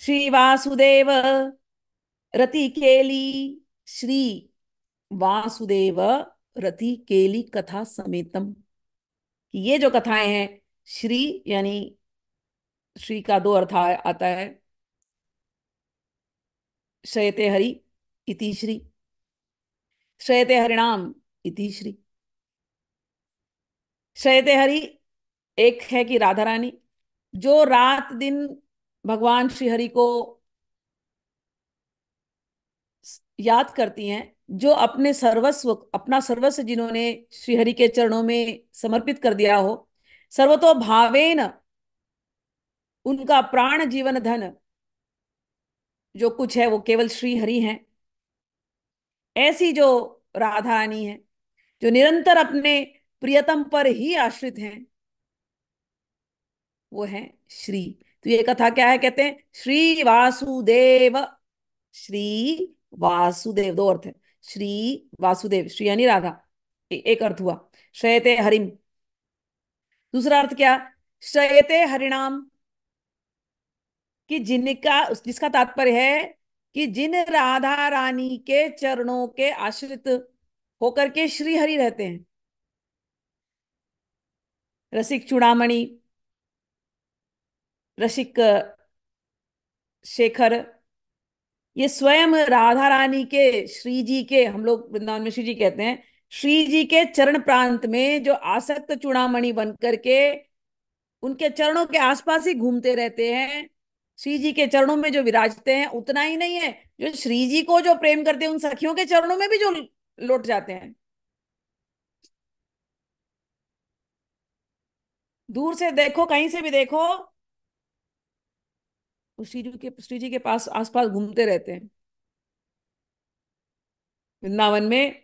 श्री वासुदेव रतिकेली श्री वासुदेव रतिकेली कथा समेतम। ये जो कथाएं हैं, श्री यानी श्री का दो अर्थ आता है, श्रेयते हरि इति श्री, श्रेयते हरिणाम इति श्री। श्रेयते हरि एक है कि राधा रानी जो रात दिन भगवान श्री हरि को याद करती हैं, जो अपने सर्वस्व अपना सर्वस्व जिन्होंने श्री हरि के चरणों में समर्पित कर दिया हो, सर्वतोभावेन उनका प्राण जीवन धन जो कुछ है वो केवल श्री हरि हैं। ऐसी जो राधा रानी है जो निरंतर अपने प्रियतम पर ही आश्रित हैं, वो है श्री। तो ये कथा क्या है, कहते हैं श्री वासुदेव, श्री वासुदेव दो अर्थ है, श्री वासुदेव श्री यानी राधा एक अर्थ हुआ, श्रेयते हरिम दूसरा अर्थ क्या, श्रेयते हरिणाम कि जिनका जिसका तात्पर्य है कि जिन राधा रानी के चरणों के आश्रित होकर के श्री हरि रहते हैं। रसिक चूड़ामणि, रसिक शेखर, ये स्वयं राधा रानी के श्री जी के, हम लोग वृंदावन में श्री जी कहते हैं, श्री जी के चरण प्रांत में जो आसक्त चूड़ामणि बनकर के उनके चरणों के आसपास ही घूमते रहते हैं, श्री जी के चरणों में जो विराजते हैं। उतना ही नहीं है, जो श्री जी को जो प्रेम करते हैं उन सखियों के चरणों में भी जो लौट जाते हैं, दूर से देखो कहीं से भी देखो श्री जी के पास आसपास घूमते रहते हैं। वृंदावन में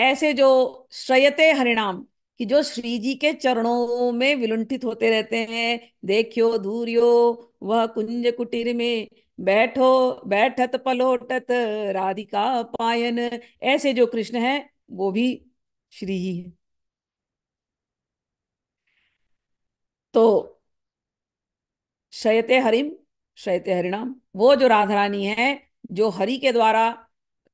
ऐसे जो श्रयते हरिणाम कि जो श्री जी के चरणों में विलुंठित होते रहते हैं। देखियो दूरियो वह कुंज कुटीर में, बैठो बैठत पलोटत राधिका पायन। ऐसे जो कृष्ण है वो भी श्री ही है। तो शयते हरिम शयते हरिणाम, वो जो राधा रानी है जो हरि के द्वारा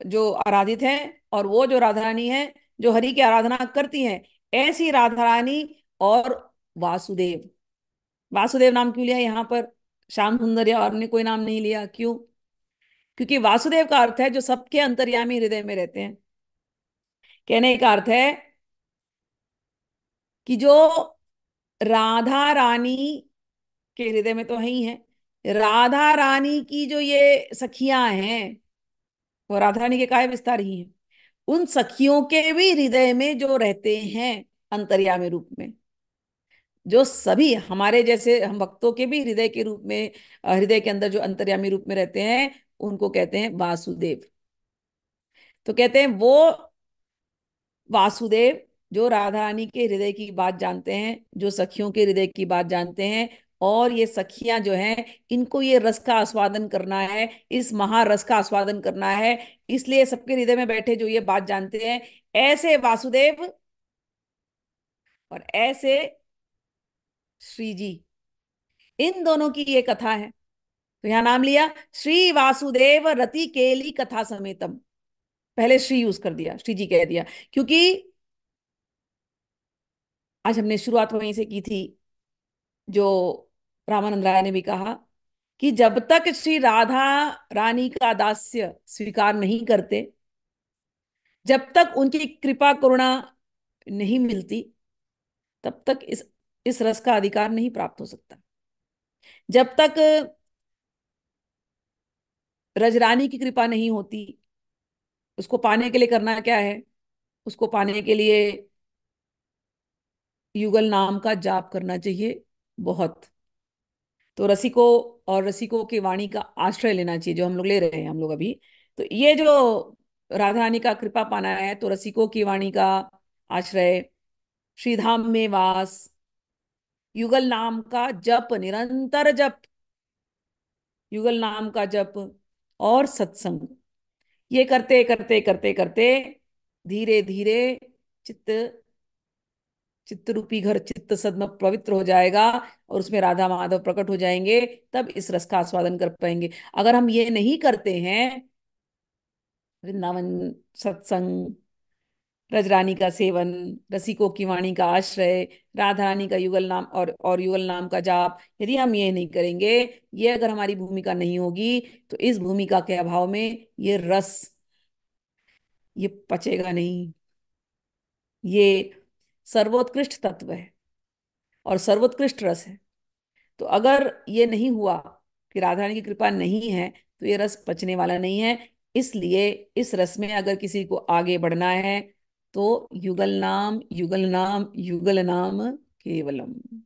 जो आराधित है, और वो जो राधा रानी है जो हरि की आराधना करती हैं, ऐसी राधा रानी और वासुदेव। वासुदेव नाम क्यों लिया यहाँ पर, श्याम सुंदर या और ने कोई नाम नहीं लिया, क्यों? क्योंकि वासुदेव का अर्थ है जो सबके अंतर्यामी हृदय में रहते हैं। कहने का अर्थ है कि जो राधा रानी के हृदय में तो है ही है, राधा रानी की जो ये सखियां हैं वो राधा रानी के काय विस्तार ही हैं, उन सखियों के भी हृदय में जो रहते हैं अंतर्यामी रूप में, जो सभी हमारे जैसे हम भक्तों के भी हृदय के रूप में, हृदय के अंदर जो अंतर्यामी रूप में रहते हैं उनको कहते हैं वासुदेव। तो कहते हैं वो वासुदेव जो राधा रानी के हृदय की बात जानते हैं, जो सखियों के हृदय की बात जानते हैं, और ये सखियां जो हैं इनको ये रस का आस्वादन करना है, इस महारस का आस्वादन करना है, इसलिए सबके हृदय में बैठे जो ये बात जानते हैं, ऐसे वासुदेव और ऐसे श्री जी, इन दोनों की ये कथा है। तो यहाँ नाम लिया श्री वासुदेव रतिकेली कथा समेतम, पहले श्री यूज कर दिया, श्री जी कह दिया, क्योंकि आज हमने शुरुआत वहीं से की थी जो रामानंद राय ने भी कहा कि जब तक श्री राधा रानी का दास्य स्वीकार नहीं करते, जब तक उनकी कृपा करुणा नहीं मिलती, तब तक इस रस का अधिकार नहीं प्राप्त हो सकता। जब तक रजरानी की कृपा नहीं होती, उसको पाने के लिए करना क्या है, उसको पाने के लिए युगल नाम का जाप करना चाहिए बहुत, तो रसिकों और रसिकों की वाणी का आश्रय लेना चाहिए जो हम लोग ले रहे हैं हम लोग अभी। तो ये जो राधा रानी का कृपा पाना है तो रसिकों की वाणी का आश्रय, श्रीधाम में वास, युगल नाम का जप, निरंतर जप, युगल नाम का जप और सत्संग, ये करते करते करते करते धीरे धीरे चित्त चित्तरूपी घर चित्त सदन पवित्र हो जाएगा और उसमें राधा माधव प्रकट हो जाएंगे, तब इस रस का आस्वादन कर पाएंगे। अगर हम ये नहीं करते हैं, वृंदावन सत्संग, रजरानी का सेवन, रसिकों की वाणी का आश्रय, राधा रानी का युगल नाम और युगल नाम का जाप, यदि हम ये नहीं करेंगे, ये अगर हमारी भूमिका नहीं होगी तो इस भूमिका के अभाव में ये रस ये पचेगा नहीं। ये सर्वोत्कृष्ट तत्व है और सर्वोत्कृष्ट रस है। तो अगर ये नहीं हुआ कि राधा रानी की कृपा नहीं है तो ये रस पचने वाला नहीं है। इसलिए इस रस में अगर किसी को आगे बढ़ना है तो युगल नाम, युगल नाम, युगल नाम केवलम।